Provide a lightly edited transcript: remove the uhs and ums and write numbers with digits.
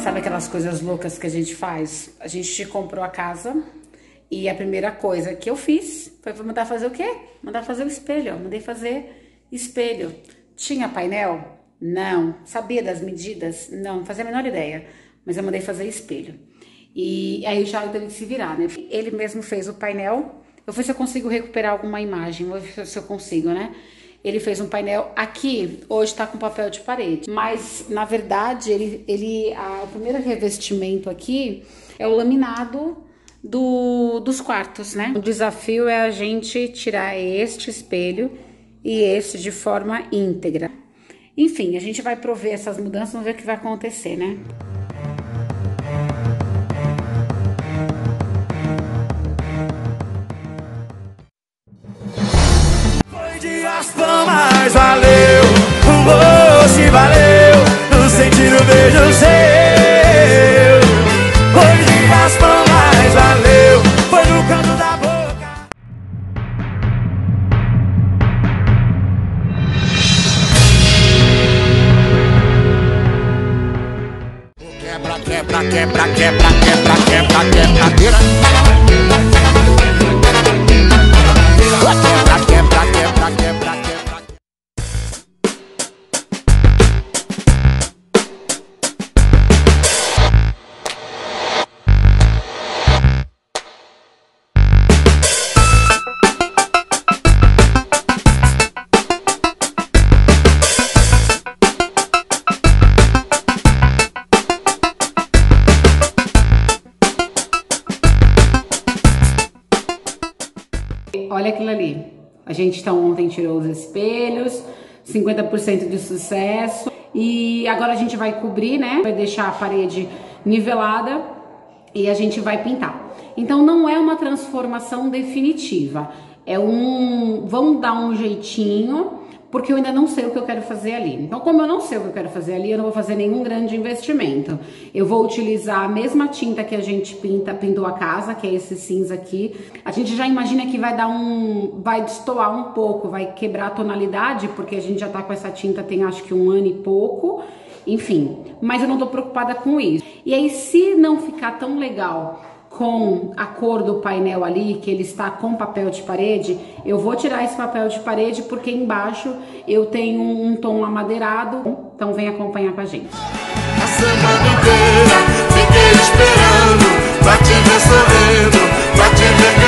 Sabe aquelas coisas loucas que a gente faz? A gente comprou a casa e a primeira coisa que eu fiz foi mandar fazer o quê? Mandar fazer o espelho, ó. Mandei fazer espelho. Tinha painel? Não. Sabia das medidas? Não, não fazia a menor ideia. Mas eu mandei fazer espelho. E aí já teve que se virar, né? Ele mesmo fez o painel. Eu vou ver se eu consigo recuperar alguma imagem, vou ver se eu consigo, né? Ele fez um painel aqui, hoje tá com papel de parede, mas na verdade o primeiro revestimento aqui é o laminado dos quartos, né? O desafio é a gente tirar este espelho e este de forma íntegra. Enfim, a gente vai prover essas mudanças, vamos ver o que vai acontecer, né? Mas valeu, hoje valeu, no sentir o beijo seu. Hoje as palmas valeu, foi no canto da boca. Quebra, quebra, quebra, quebra, quebra, quebra, quebra, quebra, quebra, quebra, quebra. Olha aquilo ali. A gente então ontem tirou os espelhos, 50% de sucesso. E agora a gente vai cobrir, né? Vai deixar a parede nivelada e a gente vai pintar. Então não é uma transformação definitiva. É um... vamos dar um jeitinho, porque eu ainda não sei o que eu quero fazer ali. Então como eu não sei o que eu quero fazer ali, eu não vou fazer nenhum grande investimento. Eu vou utilizar a mesma tinta que a gente pintou a casa, que é esse cinza aqui. A gente já imagina que vai dar um... vai destoar um pouco, vai quebrar a tonalidade, porque a gente já tá com essa tinta tem acho que 1 ano e pouco. Enfim, mas eu não tô preocupada com isso. E aí se não ficar tão legal com a cor do painel ali, que ele está com papel de parede, eu vou tirar esse papel de parede porque embaixo eu tenho um tom amadeirado, então vem acompanhar com a gente. A semana inteira, fiquei esperando, pra te ver sorrindo, pra te ver...